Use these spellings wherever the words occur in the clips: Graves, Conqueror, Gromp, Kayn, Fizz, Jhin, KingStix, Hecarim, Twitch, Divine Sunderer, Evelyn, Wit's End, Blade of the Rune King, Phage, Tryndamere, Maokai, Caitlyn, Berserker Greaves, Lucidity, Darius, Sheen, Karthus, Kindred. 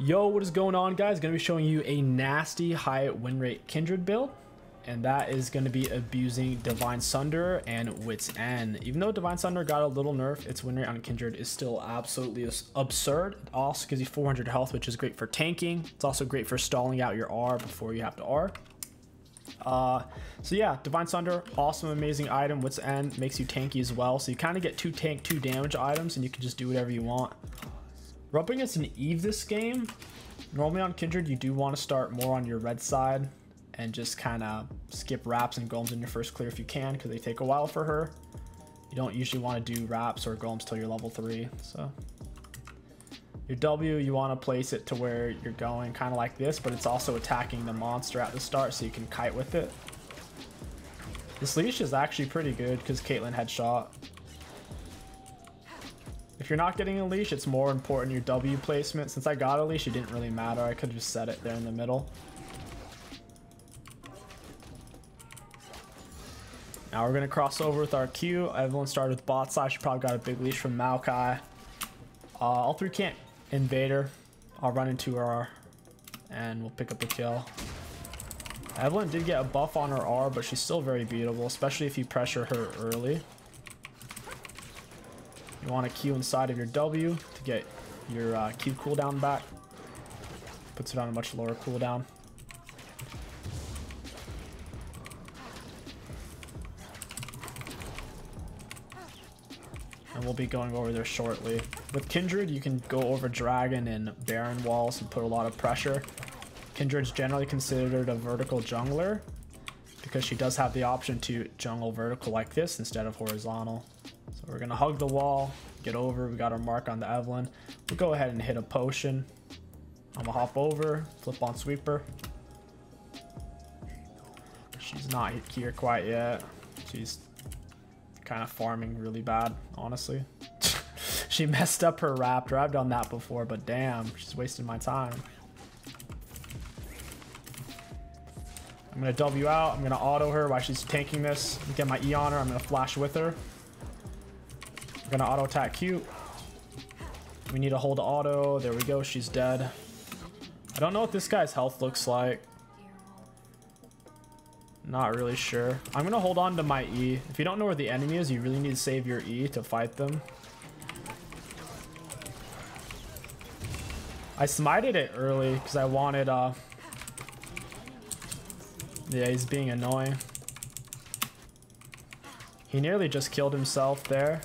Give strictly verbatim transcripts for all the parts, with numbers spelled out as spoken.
Yo, what is going on, guys? Gonna be showing you a nasty high win rate Kindred build, and that is going to be abusing Divine Sunderer and Wit's End. Even though Divine Sunderer got a little nerf, its win rate on Kindred is still absolutely absurd. It also gives you four hundred health, which is great for tanking. It's also great for stalling out your R before you have to R. Uh, so yeah, Divine Sunderer, awesome, amazing item. Wit's End makes you tanky as well, so you kind of get two tank, two damage items, and you can just do whatever you want. We're up against an Eve this game. Normally on Kindred, you do want to start more on your red side and just kind of skip wraps and golems in your first clear if you can, because they take a while for her. You don't usually want to do wraps or golems till you're level three. So your W, you want to place it to where you're going, kind of like this, but it's also attacking the monster at the start, so you can kite with it. This leash is actually pretty good because Caitlyn headshot. If you're not getting a leash, it's more important your W placement. Since I got a leash, it didn't really matter. I could just set it there in the middle. Now we're going to cross over with our Q. Evelyn started with bot side. She probably got a big leash from Maokai. Uh, all three can't invade her. I'll run into her R and we'll pick up the kill. Evelyn did get a buff on her R, but she's still very beatable, especially if you pressure her early. You want to Q inside of your W to get your uh, Q cooldown back. Puts it on a much lower cooldown. And we'll be going over there shortly. With Kindred, you can go over Dragon and Baron walls and put a lot of pressure. Kindred's generally considered a vertical jungler because she does have the option to jungle vertical like this instead of horizontal. So we're gonna hug the wall, get over. We got our mark on the Evelyn. We'll go ahead and hit a potion. I'm gonna hop over, flip on sweeper. She's not here quite yet. She's kind of farming really bad, honestly. She messed up her raptor. I've done that before, but damn, she's wasting my time. I'm gonna W out. I'm gonna auto her while she's tanking this. Get my E on her. I'm gonna flash with her. We're gonna auto attack Q. We need to hold auto. There we go. She's dead. I don't know what this guy's health looks like. Not really sure. I'm gonna hold on to my E. If you don't know where the enemy is, you really need to save your E to fight them. I smited it early because I wanted uh yeah, he's being annoying. He nearly just killed himself there.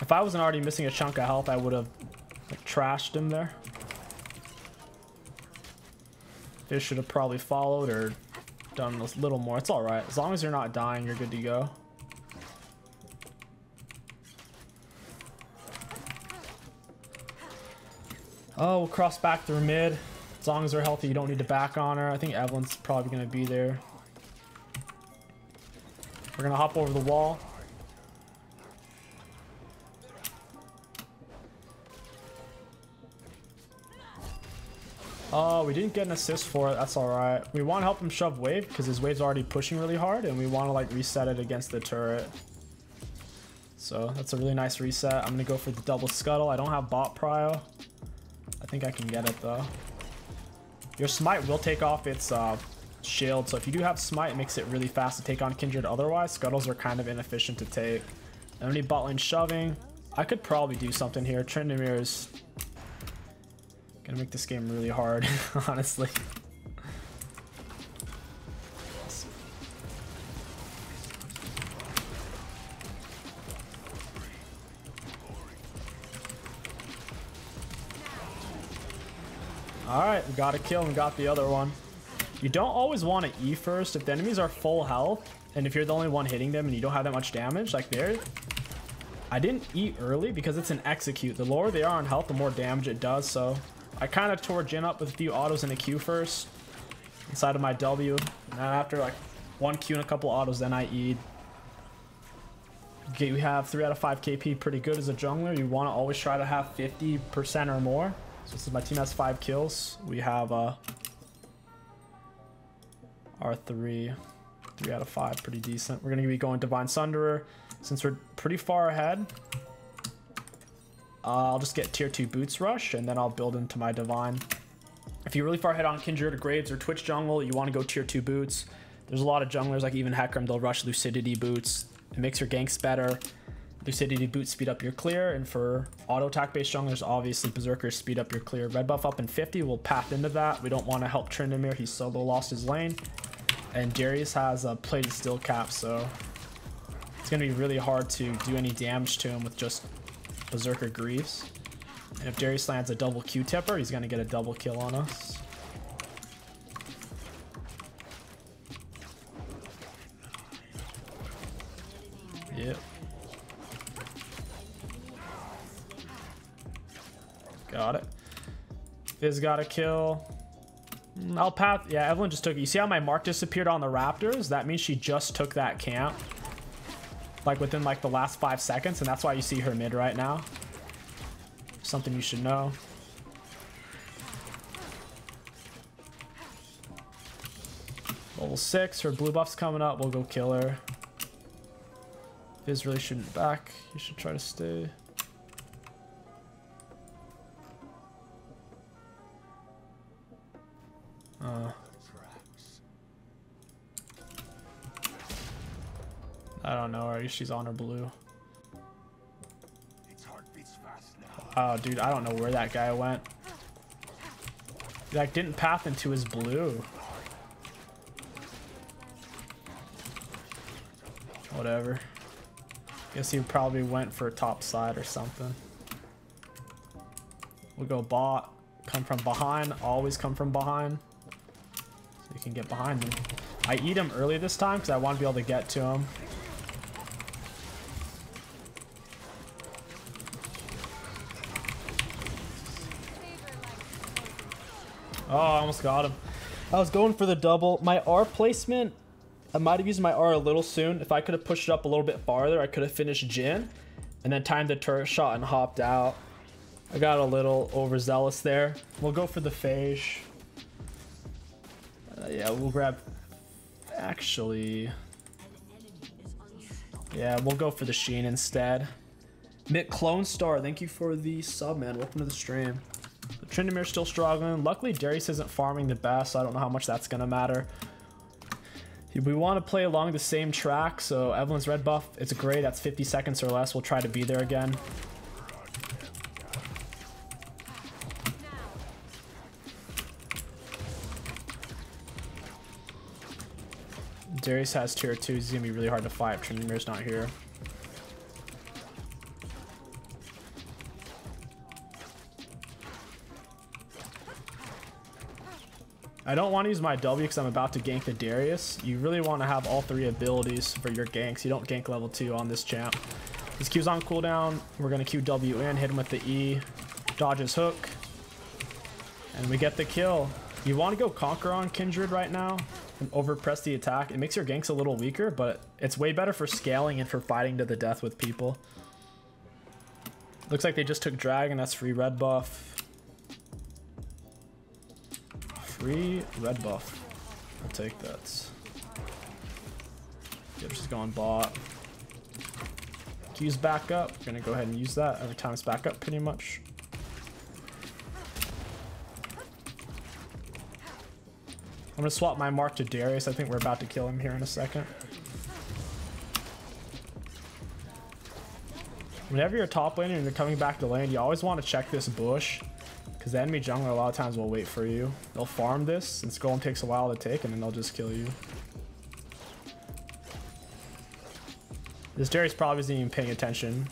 If I wasn't already missing a chunk of health, I would have like, trashed him there. Fish should have probably followed or done a little more. It's all right. As long as you're not dying, you're good to go. Oh, we'll cross back through mid. As long as they're healthy, you don't need to back on her. I think Evelyn's probably going to be there. We're going to hop over the wall. Oh, we didn't get an assist for it. That's all right. We want to help him shove wave because his wave's already pushing really hard, and we want to like reset it against the turret. So that's a really nice reset. I'm going to go for the double scuttle. I don't have bot prio. I think I can get it though. Your smite will take off its uh, shield. So if you do have smite, it makes it really fast to take on Kindred. Otherwise, scuttles are kind of inefficient to take. I don't need bot lane shoving. I could probably do something here. Tryndamere is gonna make this game really hard, honestly. All right, we got a kill and got the other one. You don't always want to E first if the enemies are full health, and if you're the only one hitting them and you don't have that much damage, like there. I didn't E early because it's an execute. The lower they are on health, the more damage it does. So I kind of tore Jhin up with a few autos and a Q first inside of my W. And then after like one Q and a couple autos, then I E'd. Okay, we have three out of five K P, pretty good as a jungler. You want to always try to have fifty percent or more. So since my team has five kills, we have uh, our three, three out of five, pretty decent. We're going to be going Divine Sunderer since we're pretty far ahead. Uh, I'll just get tier two Boots Rush, and then I'll build into my Divine. If you're really far ahead on Kindred or Graves or Twitch jungle, you want to go tier two Boots. There's a lot of junglers, like even Hecarim, they'll rush Lucidity Boots. It makes your ganks better. Lucidity Boots speed up your clear, and for auto attack based junglers, obviously Berserkers speed up your clear. Red buff up in fifty, we'll path into that. We don't want to help Tryndamere, he solo lost his lane. And Darius has a Plated Steelcap, so it's going to be really hard to do any damage to him with just Berserker Greaves. And if Darius lands a double Q-tipper, he's going to get a double kill on us. Yep. Got it. Fizz got a kill. I'll path. Yeah, Evelyn just took it. You see how my mark disappeared on the Raptors? That means she just took that camp. Like within like the last five seconds, and that's why you see her mid right now. Something you should know. Level six, her blue buff's coming up. We'll go kill her. Fizz really shouldn't back. You should try to stay. Uh, I don't know, or she's on her blue. Oh, dude, I don't know where that guy went. Like, didn't path into his blue. Whatever. Guess he probably went for a top side or something. We'll go bot. Come from behind. Always come from behind. So you can get behind him. I eat him early this time because I want to be able to get to him. Oh, I almost got him. I was going for the double. My R placement, I might have used my R a little soon. If I could have pushed it up a little bit farther, I could have finished Jhin and then timed the turret shot and hopped out. I got a little overzealous there. We'll go for the Phage. Uh, yeah, we'll grab... Actually... Yeah, we'll go for the Sheen instead. Mick Clone Star, thank you for the sub, man. Welcome to the stream. Tryndamere still struggling. Luckily, Darius isn't farming the best, so I don't know how much that's going to matter. We want to play along the same track, so Evelyn's red buff, it's great. That's fifty seconds or less. We'll try to be there again. Darius has tier two. He's going to be really hard to fight if Tryndamere's not here. I don't want to use my W because I'm about to gank the Darius. You really want to have all three abilities for your ganks. You don't gank level two on this champ. His Q's on cooldown. We're going to Q W in, hit him with the E, dodge his hook, and we get the kill. You want to go Conqueror on Kindred right now and overpress the attack. It makes your ganks a little weaker, but it's way better for scaling and for fighting to the death with people. Looks like they just took Dragon. That's free red buff. Free red buff. I'll take that. Yep, she's going bot. Q's back up. We're gonna go ahead and use that every time it's back up, pretty much. I'm gonna swap my mark to Darius. I think we're about to kill him here in a second. Whenever you're top laning and you're coming back to lane, you always want to check this bush. Because the enemy jungler a lot of times will wait for you. They'll farm this, and scrolling takes a while to take, and then they'll just kill you. This Darius probably isn't even paying attention.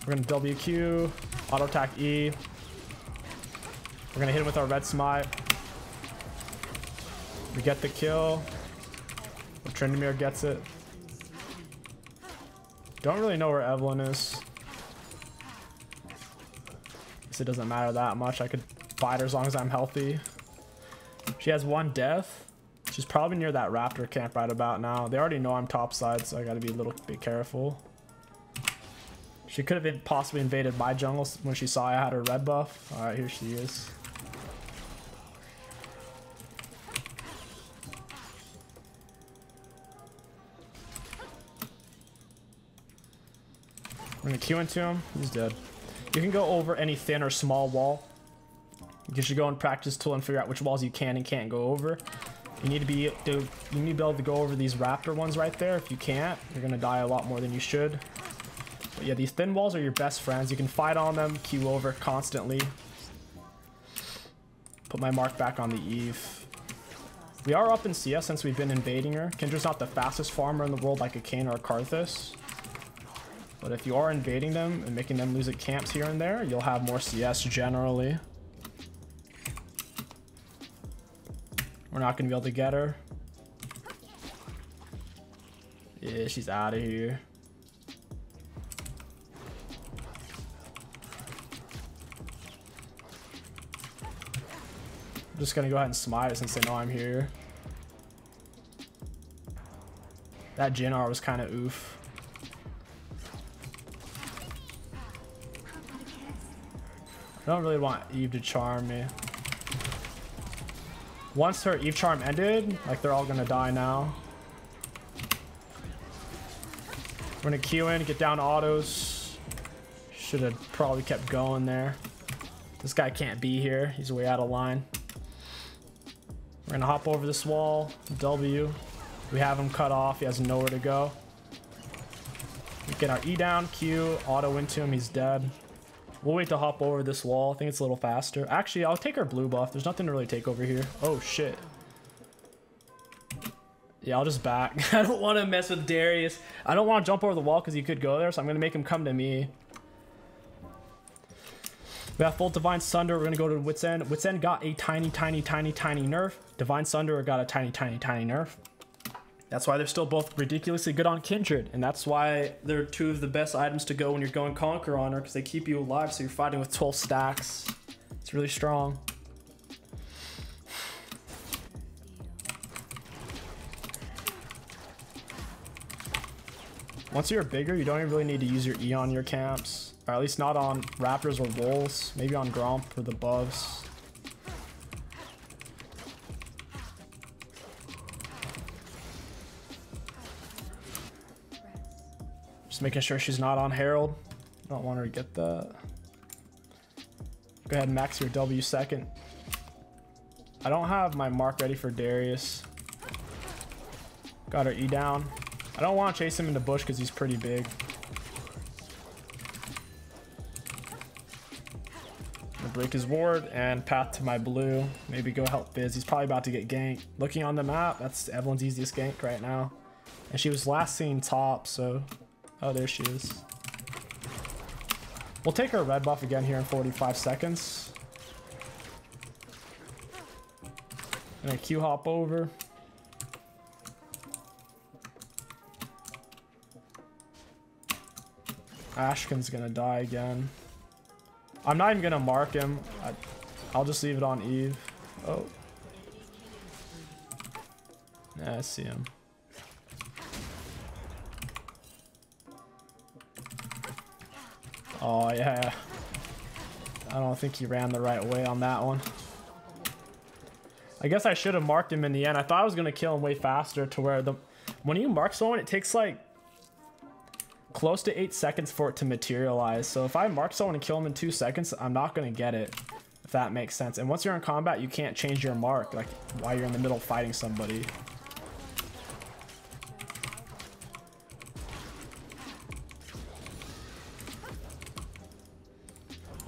We're going to W Q, auto attack E. We're going to hit him with our red smite. We get the kill. Tryndamere gets it. Don't really know where Evelyn is. It doesn't matter that much. I could fight her as long as I'm healthy. She has one death. She's probably near that raptor camp right about now. They already know I'm topside, so I gotta be a little bit careful. She could have possibly invaded my jungle when she saw I had her red buff. All right, here she is. gonna Q into him. He's dead. You can go over any thin or small wall. You should go and practice tool and figure out which walls you can and can't go over. You need to be to, you need to be able to go over these raptor ones right there. If you can't, you're gonna die a lot more than you should. But yeah, these thin walls are your best friends. You can fight on them, Q over constantly. Put my mark back on the Eve. We are up in C S since we've been invading her. Kindra's not the fastest farmer in the world like a Kayn or a Karthus. But if you are invading them and making them lose at camps here and there, you'll have more C S generally. We're not going to be able to get her. Yeah, she's out of here. I'm just going to go ahead and smite it since they know I'm here. That Jhin R was kind of oof. I don't really want Eve to charm me. Once her Eve charm ended, like they're all gonna die now. We're gonna Q in, get down autos. Should have probably kept going there. This guy can't be here. He's way out of line. We're gonna hop over this wall. W. We have him cut off. He has nowhere to go. We get our E down, Q, auto into him. He's dead. We'll wait to hop over this wall. I think it's a little faster. Actually, I'll take our blue buff. There's nothing to really take over here. Oh, shit. Yeah, I'll just back. I don't want to mess with Darius. I don't want to jump over the wall because he could go there, so I'm going to make him come to me. We have full Divine Sunderer. We're going to go to Wit's End. Wit's End got a tiny, tiny, tiny, tiny nerf. Divine Sunderer got a tiny, tiny, tiny nerf. That's why they're still both ridiculously good on Kindred, and that's why they're two of the best items to go when you're going Conqueror on her, because they keep you alive, so you're fighting with twelve stacks. It's really strong. Once you're bigger, you don't even really need to use your E on your camps, or at least not on Raptors or Wolves, maybe on Gromp or the buffs. Making sure she's not on Herald. Don't want her to get that. Go ahead and max your W second. I don't have my mark ready for Darius. Got her E down. I don't want to chase him into bush because he's pretty big. I'm gonna break his ward and path to my blue. Maybe go help Fizz. He's probably about to get ganked. Looking on the map, that's Evelyn's easiest gank right now. And she was last seen top, so... Oh, there she is. We'll take her red buff again here in forty-five seconds. I'm gonna Q hop over. Ashkin's gonna die again. I'm not even gonna mark him. I, I'll just leave it on Eve. Oh. Yeah, I see him. Oh, yeah. I don't think he ran the right way on that one. I guess I should have marked him in the end. I thought I was going to kill him way faster to where the... When you mark someone, it takes like close to eight seconds for it to materialize. So if I mark someone and kill him in two seconds, I'm not going to get it, if that makes sense. And once you're in combat, you can't change your mark like while you're in the middle fighting somebody.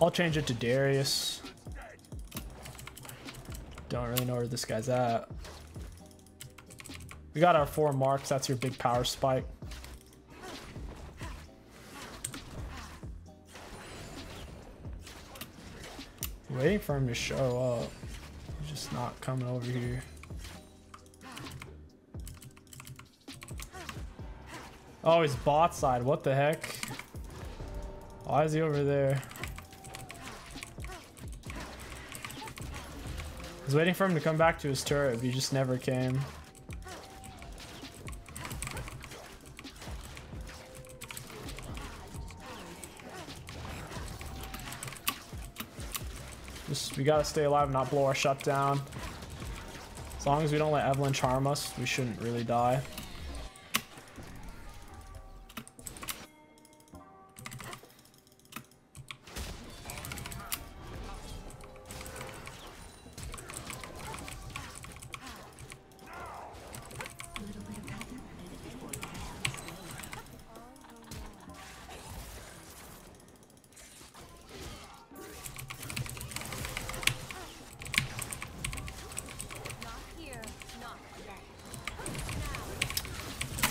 I'll change it to Darius. Don't really know where this guy's at. We got our four marks. That's your big power spike. Waiting for him to show up. He's just not coming over here. Oh, he's bot side. What the heck? Why is he over there? I was waiting for him to come back to his turret, but he just never came. Just, we gotta stay alive and not blow our shutdown. As long as we don't let Evelyn charm us, we shouldn't really die.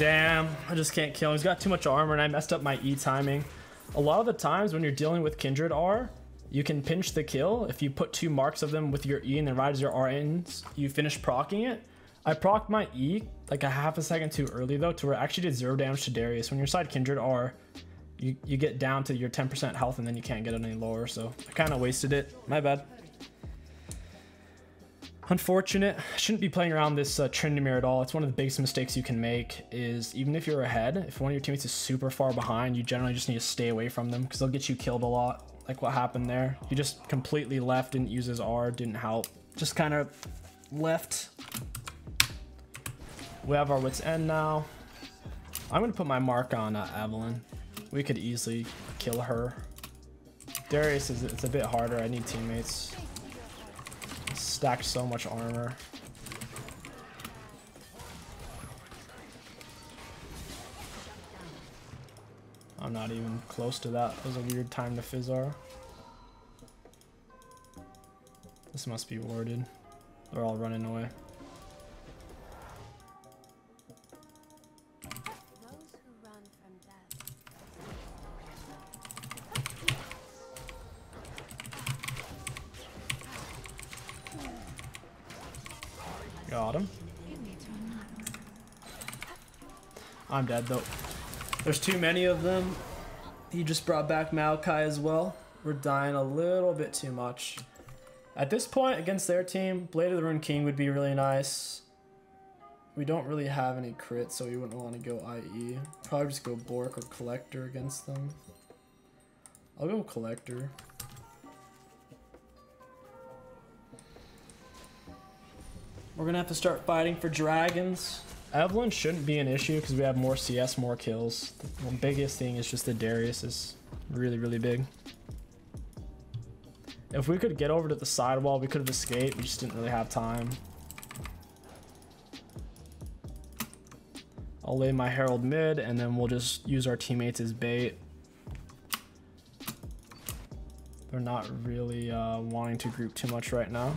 Damn, I just can't kill him. He's got too much armor and I messed up my E timing. A lot of the times when you're dealing with Kindred R, you can pinch the kill. If you put two marks of them with your E and then right as your R ends, you finish proccing it. I procced my E like a half a second too early though, to where I actually did zero damage to Darius. When you're side Kindred R, you, you get down to your ten percent health and then you can't get it any lower. So I kind of wasted it, my bad. Unfortunate. I shouldn't be playing around this uh, Tryndamere at all. It's one of the biggest mistakes you can make is even if you're ahead, if one of your teammates is super far behind, you generally just need to stay away from them because they'll get you killed a lot. Like what happened there. He just completely left, didn't use his R, didn't help. Just kind of left. We have our Wit's End now. I'm gonna put my mark on uh, Evelyn. We could easily kill her. Darius is it's a bit harder. I need teammates. Stacked so much armor. I'm not even close to that. It was a weird time to Fizz R. This must be warded. They're all running away. Got him. I'm dead though. There's too many of them. He just brought back Maokai as well. We're dying a little bit too much. At this point, against their team, Blade of the Rune King would be really nice. We don't really have any crits, so we wouldn't want to go I E. Probably just go Bork or Collector against them. I'll go Collector. We're gonna have to start fighting for dragons. Evelyn shouldn't be an issue because we have more C S, more kills. The biggest thing is just that Darius is really, really big. If we could get over to the sidewall, we could have escaped. We just didn't really have time. I'll lay my Herald mid and then we'll just use our teammates as bait. They're not really uh, wanting to group too much right now.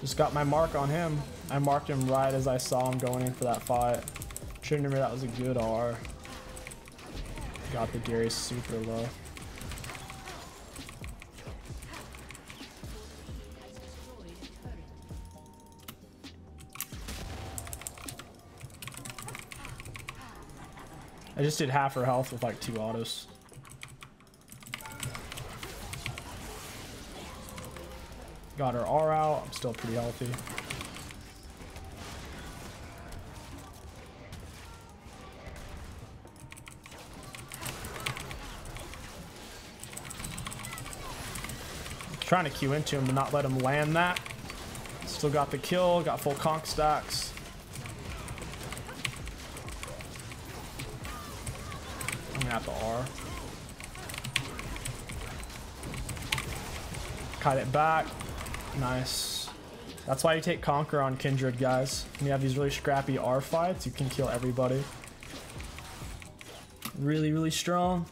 Just got my mark on him. I marked him right as I saw him going in for that fight. Tryndamere, that was a good R. Got the Darius super low. I just did half her health with like two autos. Got her R out. I'm still pretty healthy. I'm trying to Q into him to not let him land that. Still got the kill. Got full conk stacks. I'm gonna have to R. Cut it back. Nice. That's why you take Conqueror on Kindred, guys. When you have these really scrappy R fights, you can kill everybody. Really, really strong.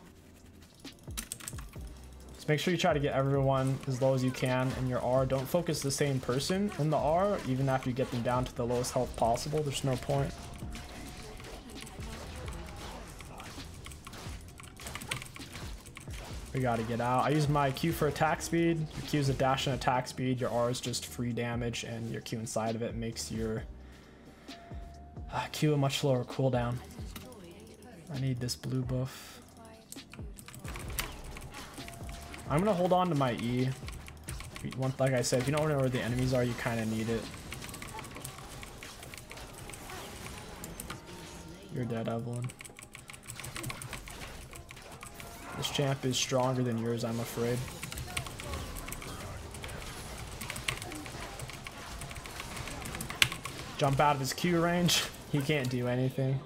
Just make sure you try to get everyone as low as you can in your R. Don't focus the same person in the R, even after you get them down to the lowest health possible. There's no point. We gotta get out. I use my Q for attack speed. Your Q is a dash and attack speed. Your R is just free damage, and your Q inside of it makes your uh, Q a much lower cooldown. I need this blue buff. I'm gonna hold on to my E. Like I said, if you don't know where the enemies are, you kind of need it. You're dead, Evelyn. This champ is stronger than yours, I'm afraid. Jump out of his Q range. He can't do anything.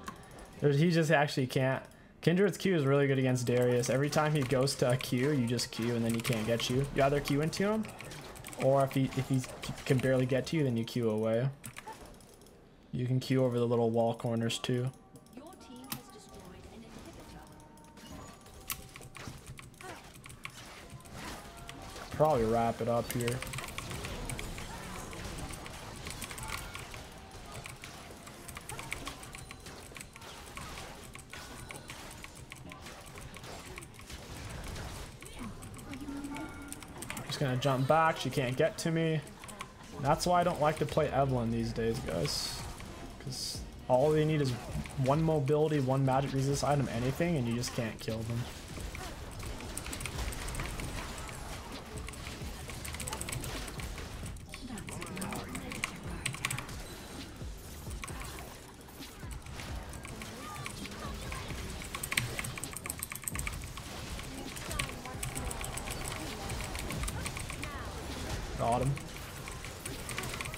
There's, he just actually can't. Kindred's Q is really good against Darius. Every time he goes to a Q, you just Q and then he can't get you. You either Q into him, or if he, if he can barely get to you, then you Q away. You can Q over the little wall corners too. probably wrap it up here. She's gonna jump back. She can't get to me. That's why I don't like to play Evelyn these days, guys. Because all they need is one mobility, one magic resist item, anything, and you just can't kill them.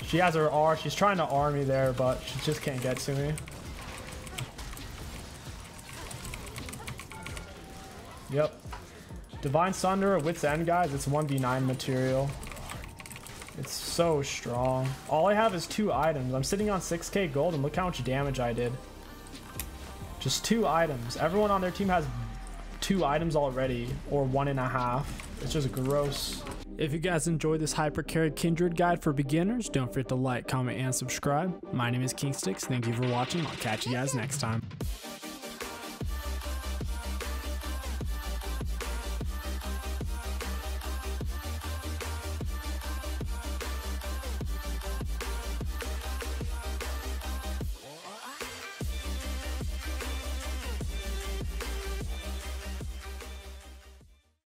She has her R. She's trying to R me there, but she just can't get to me. Yep. Divine Sunderer, Wit's End, guys. It's one v nine material. It's so strong. All I have is two items. I'm sitting on six K gold, and look how much damage I did. Just two items. Everyone on their team has two items already, or one and a half. It's just gross. If you guys enjoyed this Hypercarry Kindred guide for beginners, don't forget to like, comment, and subscribe. My name is KingStix. Thank you for watching. I'll catch you guys next time.